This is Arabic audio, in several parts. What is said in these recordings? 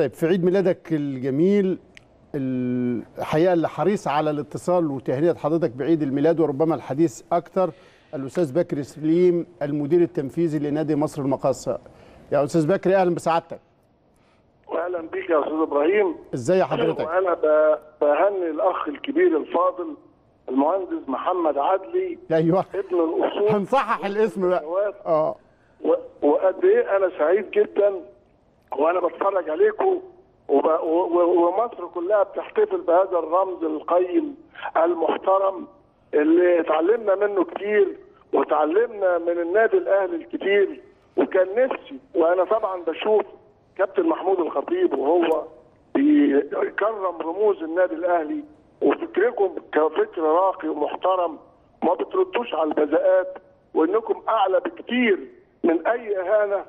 طيب في عيد ميلادك الجميل، الحقيقه اللي حريص على الاتصال وتهنئه حضرتك بعيد الميلاد وربما الحديث اكثر الاستاذ بكري سليم المدير التنفيذي لنادي مصر المقاصه. يا استاذ بكري اهلا بسعادتك. اهلا بيك يا استاذ ابراهيم. ازي حضرتك؟ انا بهني الاخ الكبير الفاضل المهندس محمد عدلي. ايوه ابن الاصول. هنصحح الاسم بقى. وقد ايه انا سعيد جدا وانا بتفرج عليكم ومصر كلها بتحتفل بهذا الرمز القيم المحترم اللي اتعلمنا منه كتير وتعلمنا من النادي الاهلي الكتير. وكان نفسي، وانا طبعا بشوف كابتن محمود الخطيب وهو بيكرم رموز النادي الاهلي، وفكركم كفكر راقي ومحترم ما بتردوش على البذاءات، وانكم اعلى بكتير من اي اهانه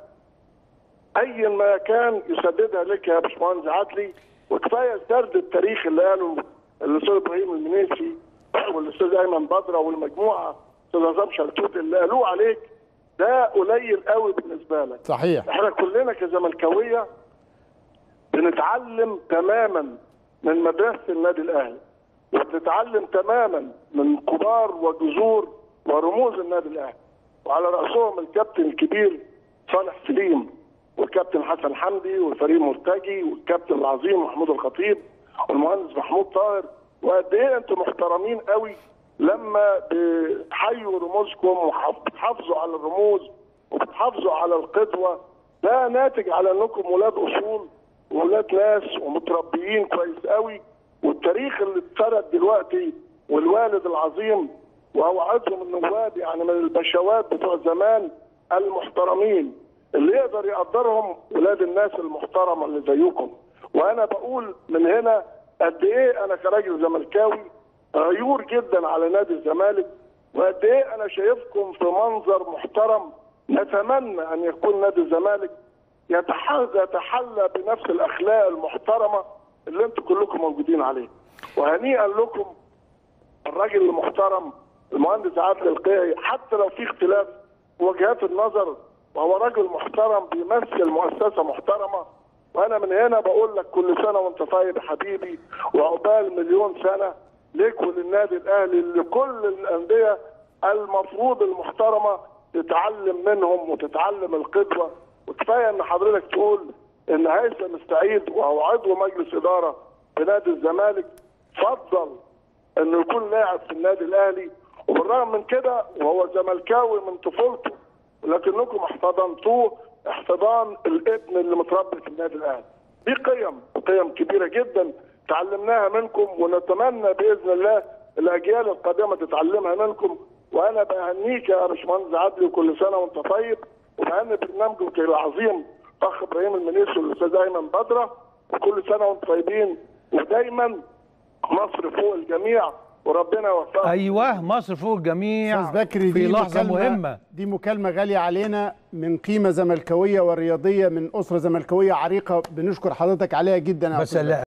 اي ما كان يسددها لك يا باشمهندس عدلي. وكفايه سرد التاريخ اللي قاله الاستاذ ابراهيم المنيسي والاستاذ ايمن بدره والمجموعه استاذ نظام شلتوت اللي قالوه عليك، ده قليل قوي بالنسبه لك. صحيح. احنا كلنا كزملكاويه بنتعلم تماما من مدرسه النادي الاهلي، وبنتعلم تماما من كبار وجذور ورموز النادي الاهلي، وعلى راسهم الكابتن الكبير صالح سليم والكابتن حسن حمدي والفريق مرتجي والكابتن العظيم محمود الخطيب والمهندس محمود طاهر. وقد ايه انتم محترمين قوي لما بتحيوا رموزكم وبتحافظوا على الرموز وبتحافظوا على القدوه. ده ناتج على انكم ولاد اصول وولاد ناس ومتربيين كويس قوي، والتاريخ اللي اتسرد دلوقتي والوالد العظيم واوعدهم النواب يعني من الباشوات بتوع زمان المحترمين اللي يقدر يقدرهم ولاد الناس المحترمه اللي زيكم. وانا بقول من هنا قد ايه انا كراجل زملكاوي غيور جدا على نادي الزمالك، وقد ايه انا شايفكم في منظر محترم. نتمنى ان يكون نادي الزمالك يتحلى بنفس الاخلاق المحترمه اللي انتم كلكم موجودين عليه. وهنيئا لكم الراجل المحترم المهندس عادل القيعي، حتى لو في اختلاف وجهات النظر وهو راجل محترم بيمثل مؤسسه محترمه. وانا من هنا بقول لك كل سنه وانت طيب يا حبيبي، وعقبال مليون سنه ليك وللنادي الاهلي لكل الانديه المفروض المحترمه تتعلم منهم وتتعلم القدوه. وكفايه ان حضرتك تقول ان هيثم مستعيد وهو عضو مجلس اداره بنادي الزمالك فضل انه يكون لاعب في النادي الاهلي، وبالرغم من كده وهو زملكاوي من طفولته، لكنكم احتضنتوه احتضان الابن اللي متربي في النادي الاهلي. دي قيم كبيره جدا تعلمناها منكم، ونتمنى باذن الله الاجيال القادمه تتعلمها منكم. وانا بهنيك يا باشمهندس عدلي وكل سنه وانت طيب، وبهني برنامجك العظيم اخ ابراهيم المنيسي والاستاذ ايمن بدره، وكل سنه وانتم طيبين ودايما مصر فوق الجميع وربنا يوفقك. ايوه مصر فوق الجميع. في لحظه مهمه، دي مكالمه غاليه علينا من قيمه زملكاويه ورياضيه من اسره زملكاويه عريقه، بنشكر حضرتك عليها جدا.